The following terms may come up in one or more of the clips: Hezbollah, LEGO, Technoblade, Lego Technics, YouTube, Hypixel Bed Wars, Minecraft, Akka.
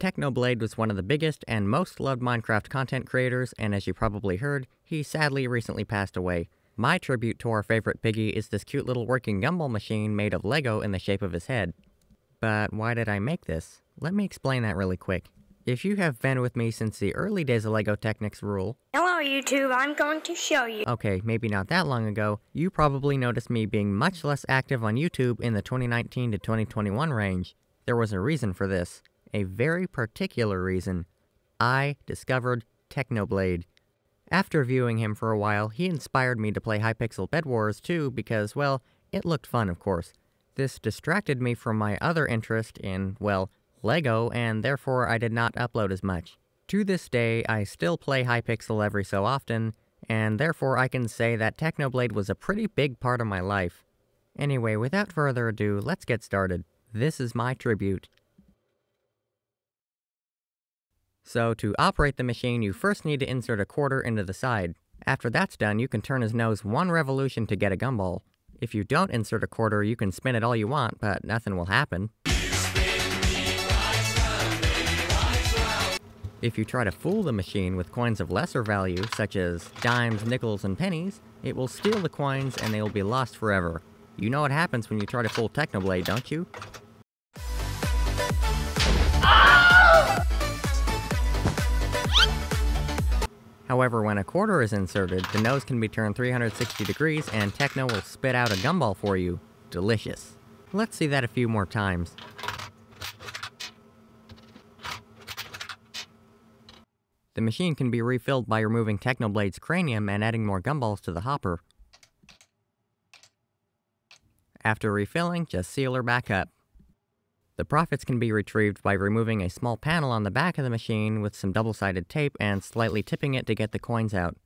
Technoblade was one of the biggest and most loved Minecraft content creators, and as you probably heard, he sadly recently passed away. My tribute to our favorite piggy is this cute little working gumball machine made of Lego in the shape of his head. But why did I make this? Let me explain that really quick. If you have been with me since the early days of Lego Technics rule, "Hello YouTube, I'm going to show you." Okay, maybe not that long ago, you probably noticed me being much less active on YouTube in the 2019 to 2021 range. There was a reason for this. A very particular reason. I discovered Technoblade. After viewing him for a while, he inspired me to play Hypixel Bed Wars too because, well, it looked fun, of course. This distracted me from my other interest in, well, Lego, and therefore I did not upload as much. To this day, I still play Hypixel every so often, and therefore I can say that Technoblade was a pretty big part of my life. Anyway, without further ado, let's get started. This is my tribute. So to operate the machine, you first need to insert a quarter into the side. After that's done, you can turn his nose one revolution to get a gumball. If you don't insert a quarter, you can spin it all you want, but nothing will happen. If you try to fool the machine with coins of lesser value, such as dimes, nickels, and pennies, it will steal the coins and they will be lost forever. You know what happens when you try to fool Technoblade, don't you? However, when a quarter is inserted, the nose can be turned 360 degrees and Techno will spit out a gumball for you. Delicious. Let's see that a few more times. The machine can be refilled by removing Technoblade's cranium and adding more gumballs to the hopper. After refilling, just seal her back up. The profits can be retrieved by removing a small panel on the back of the machine with some double-sided tape and slightly tipping it to get the coins out.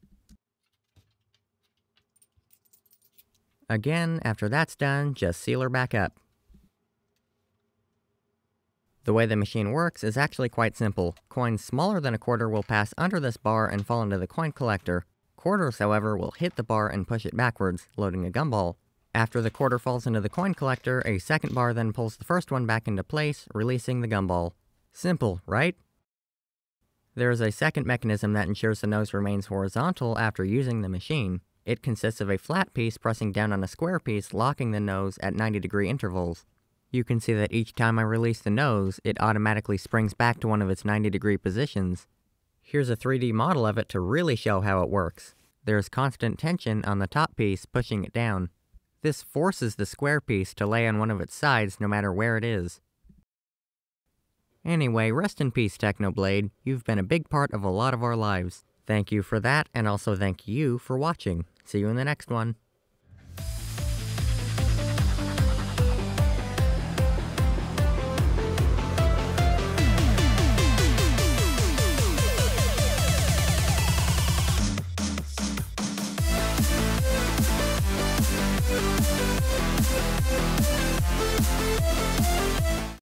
Again, after that's done, just seal her back up. The way the machine works is actually quite simple. Coins smaller than a quarter will pass under this bar and fall into the coin collector. Quarters, however, will hit the bar and push it backwards, loading a gumball. After the quarter falls into the coin collector, a second bar then pulls the first one back into place, releasing the gumball. Simple, right? There is a second mechanism that ensures the nose remains horizontal after using the machine. It consists of a flat piece pressing down on a square piece, locking the nose at 90-degree intervals. You can see that each time I release the nose, it automatically springs back to one of its 90-degree positions. Here's a 3D model of it to really show how it works. There's constant tension on the top piece, pushing it down. This forces the square piece to lay on one of its sides no matter where it is. Anyway, rest in peace, Technoblade. You've been a big part of a lot of our lives. Thank you for that, and also thank you for watching. See you in the next one.